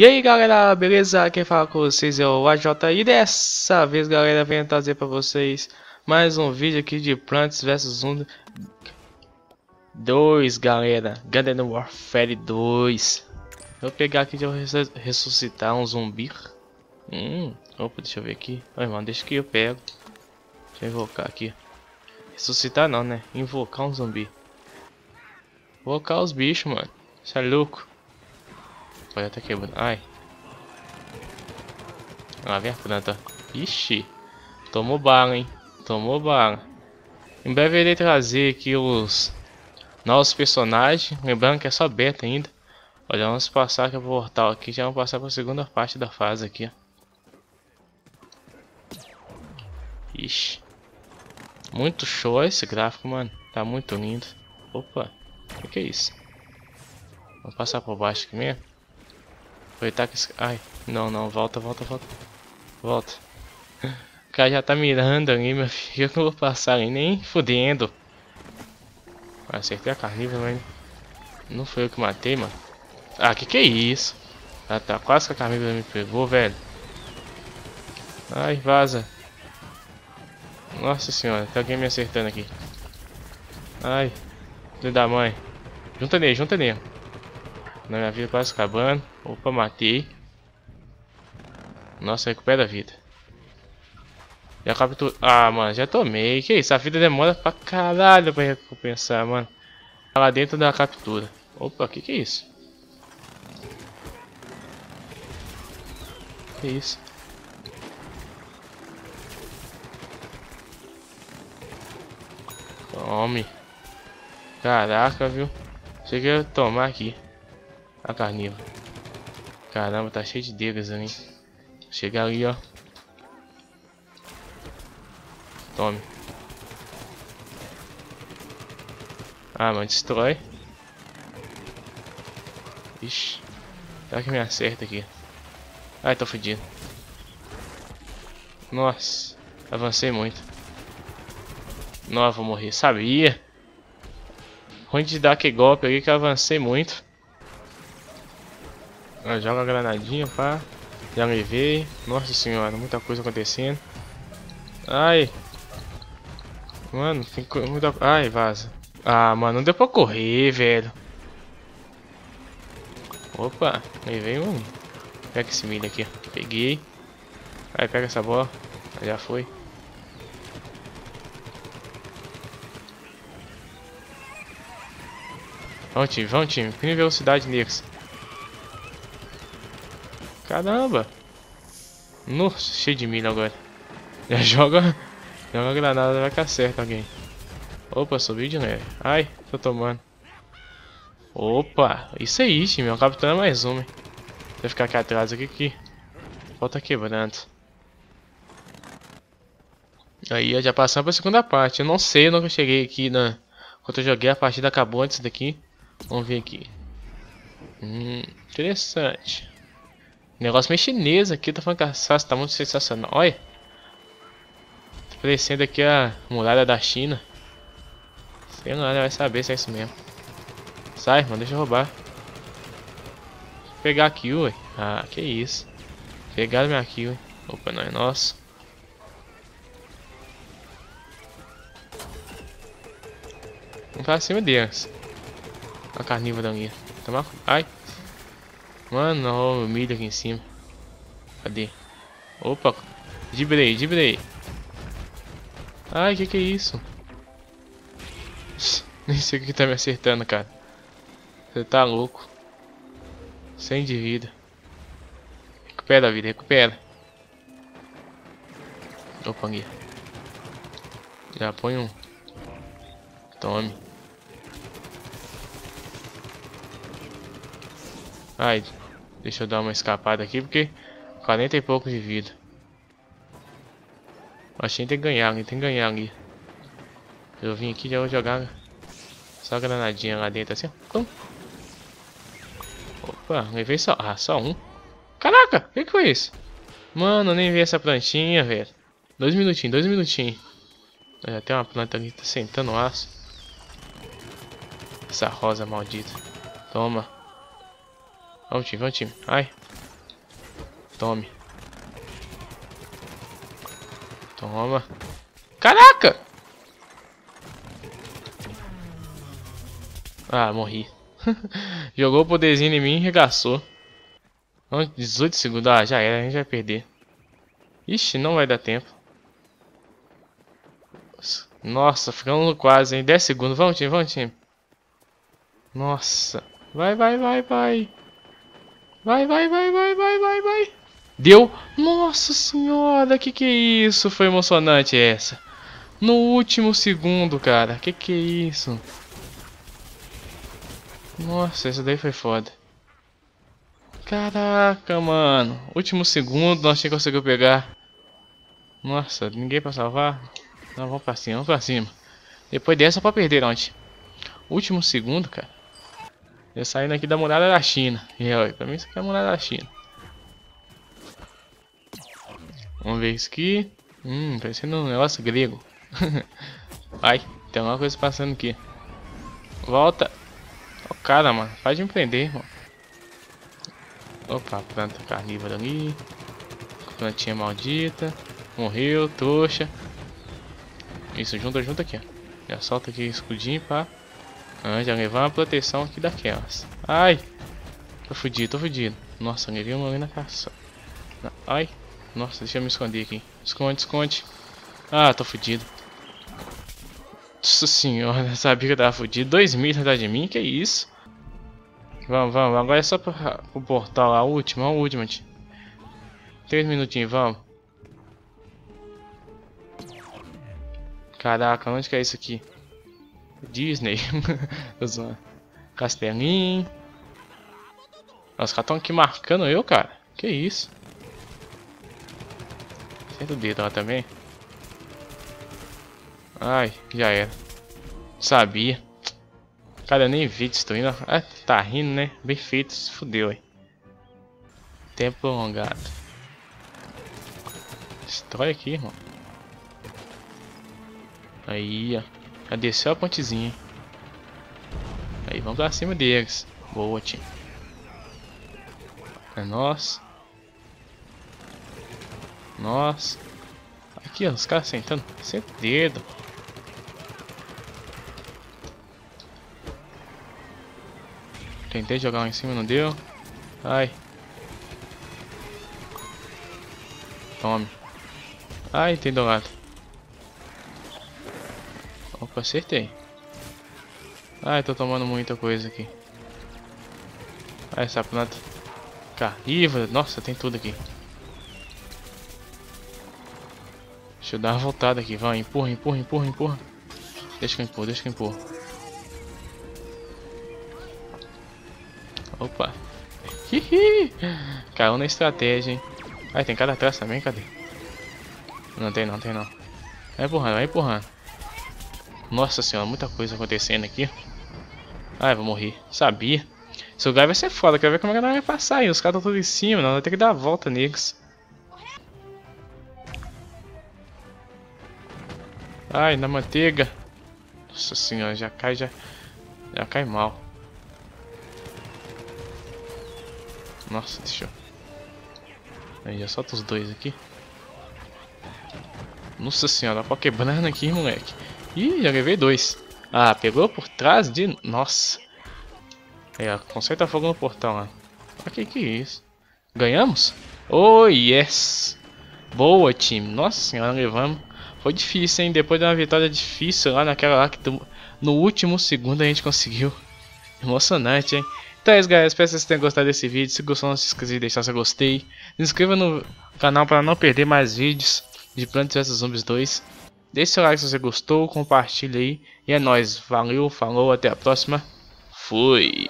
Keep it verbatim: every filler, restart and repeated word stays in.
E aí galera, beleza? Quem fala com vocês é o A J e dessa vez, galera, venho trazer pra vocês mais um vídeo aqui de Plants vs Zombies dois, galera, Garden Warfare dois. Vou pegar aqui, já vou ressuscitar um zumbi. Hum, opa, deixa eu ver aqui. Ai, mano, deixa que eu pego. Deixa eu invocar aqui. Ressuscitar não, né? Invocar um zumbi. Invocar os bichos, mano. Isso é louco. Olha, tá quebrando. Ai. Lá vem a planta. Ixi. Tomou bala, hein? Tomou bala. Em breve eu irei trazer aqui os novos personagens. Lembrando que é só beta ainda. Olha, vamos passar aqui pro portal aqui. Já vamos passar pra segunda parte da fase aqui, ó. Ixi. Muito show esse gráfico, mano. Tá muito lindo. Opa. O que, que é isso? Vamos passar por baixo aqui mesmo. Aproveitar que esse... Ai, não, não, volta, volta, volta. Volta. O cara já tá mirando ali, meu filho. Eu não vou passar ali, nem fudendo. Acertei a carnívora, mano. Não foi eu que matei, mano. Ah, que que é isso? Ah, tá, quase que a carnívora me pegou, velho. Ai, vaza. Nossa senhora, tem alguém me acertando aqui. Ai, filho da mãe. Junta nele, junta nele. Na minha vida quase acabando. Opa, matei. Nossa, recupera a vida. Já capturei. Ah, mano, já tomei. Que isso? A vida demora pra caralho pra recompensar, mano. Tá lá dentro da captura. Opa, que que é isso? Que isso? Tome. Caraca, viu? Cheguei a tomar aqui. A carnívora. Caramba, tá cheio de degas ali. Chega ali, ó. Tome. Ah, mano, destrói. Ixi. Será que me acerta aqui? Ai, tô fodido. Nossa. Avancei muito. Nossa, vou morrer. Sabia. Ruim de dar que golpe ali que eu avancei muito. Joga a granadinha, pá. Já levei. Nossa senhora, muita coisa acontecendo. Ai. Mano, tem muita... Ai, vaza. Ah, mano, não deu pra correr, velho. Opa, levei um. Pega esse milho aqui, ó. Peguei. Aí, pega essa bola. Já foi. Vamos, time, vamos, time. Que velocidade neles. Caramba! Nossa, cheio de milho agora. Já joga, joga a granada, vai que acerta alguém. Opa, subiu de neve. Ai, tô tomando. Opa, isso aí, time. Eu capturando mais uma. Vou ficar aqui atrás, aqui, aqui. Falta quebrando. Aí, já passamos pra segunda parte. Eu não sei, eu nunca cheguei aqui na... Quando eu joguei, a partida acabou antes daqui. Vamos ver aqui. Hum, interessante. Negócio meio chinês aqui, tá falando que a Sassi tá muito sensacional. Olha! Tá parecendo aqui a muralha da China. Sei lá, né? Vai saber se é isso mesmo. Sai, mano, deixa eu roubar. Deixa eu pegar a kill, ué. Ah, que isso. Pegaram minha kill, ué. Opa, não é nosso. Vamos pra cima deles. A carnívora da minha. Toma. Ai! Mano, olha o milho aqui em cima. Cadê? Opa! Gibrei, gibrei. Ai, que que é isso? Nem sei o que tá me acertando, cara. Você tá louco. Sem de vida. Recupera a vida, recupera. Opa, guia. Já põe um. Tome. Ai. Deixa eu dar uma escapada aqui, porque quarenta e pouco de vida. Achei que tem que ganhar ali, tem que ganhar ali. Eu vim aqui, já vou jogar só a granadinha lá dentro, assim, ó. Opa, levei só... Ah, só um. Caraca, o que que foi isso? Mano, eu nem vi essa plantinha, velho. Dois minutinhos, dois minutinhos. Já tem uma planta ali, tá sentando o aço. Essa rosa maldita. Toma. Vamos, time, vamos, time. Ai. Tome. Toma. Caraca! Ah, morri. Jogou o poderzinho em mim e regaçou. dezoito segundos. Ah, já era. A gente vai perder. Ixi, não vai dar tempo. Nossa, ficamos quase, hein? dez segundos. Vamos, time. Vamos, time. Nossa. Vai, vai, vai, vai. Vai, vai, vai, vai, vai, vai, vai. Deu. Nossa senhora, que que é isso? Foi emocionante essa. No último segundo, cara. Que que é isso? Nossa, essa daí foi foda. Caraca, mano. Último segundo, nós tínhamos conseguido pegar. Nossa, ninguém pra salvar. Não, vamos pra cima, vamos pra cima. Depois dessa só pra perder ontem. Último segundo, cara. Eu saindo aqui da muralha da China. E olha, pra mim isso aqui é a muralha da China. Vamos ver isso aqui. Hum, parecendo um negócio grego. Ai, tem alguma coisa passando aqui. Volta. Ó, oh, cara, mano. Faz de me prender, mano. Opa, planta carnívora ali. Plantinha maldita. Morreu, trouxa. Isso, junta, junta aqui, ó. Já solta aqui o escudinho, pá. Ah, já levar uma proteção aqui daquelas. Ai! Tô fudido, tô fudido. Nossa, levei uma ali na caça. Ai! Nossa, deixa eu me esconder aqui. Esconde, esconde. Ah, tô fudido. Nossa senhora, sabia que eu tava fudido. Dois mil atrás de mim, que isso? Vamos, vamos. Agora é só pra, pro portal lá. A última, a última. Tia. Três minutinhos, vamos. Caraca, onde que é isso aqui? Disney. Castelinho. Os caras estão aqui marcando eu, cara. Que isso? Senta o dedo lá também. Ai, já era. Sabia. Cara, eu nem vi destruindo. Ah, tá rindo, né? Bem feito, se fudeu aí. Tempo prolongado. Destrói aqui, irmão. Aí, ó. Já desceu a pontezinha. Aí, vamos pra cima deles. Boa, time. É nós. Nós. Aqui, ó, os caras sentando. Senta o dedo. Tentei jogar lá em cima, não deu. Ai. Tome. Ai, tem dourado. Opa, acertei. Ai, tô tomando muita coisa aqui. Ai, essa planta carnívora. Nossa, tem tudo aqui. Deixa eu dar uma voltada aqui. Vai, empurra, empurra, empurra, empurra. Deixa que eu empurro, deixa que eu empurro. Opa. Hihi. Caiu na estratégia, hein. Ai, tem cara atrás também, cadê? Não tem não, tem não. Vai empurrando, vai empurrando. Nossa senhora, muita coisa acontecendo aqui. Ai, vou morrer. Sabia. Esse lugar vai ser foda. Quero ver como é que ela vai passar aí. Os caras estão todos em cima. Nós vamos ter que dar a volta neles. Ai, na manteiga. Nossa senhora, já cai, já... Já cai mal. Nossa, deixa eu... Aí, já solta os dois aqui. Nossa senhora, pó quebrando aqui, moleque. Ih, já levei dois. Ah, pegou por trás de... Nossa. É, conserta fogo no portão lá. Ah, que que é isso? Ganhamos? Oh, yes. Boa, time. Nossa senhora, levamos. Foi difícil, hein? Depois de uma vitória difícil lá naquela lá que tu... no último segundo a gente conseguiu. Emocionante, hein? Então é isso, galera. Espero que vocês tenham gostado desse vídeo. Se gostou, não se esqueça de deixar seu gostei. Se inscreva no canal para não perder mais vídeos de Plants vs Zombies dois. Deixe seu like se você gostou, compartilha aí. E é nóis, valeu, falou, até a próxima. Fui!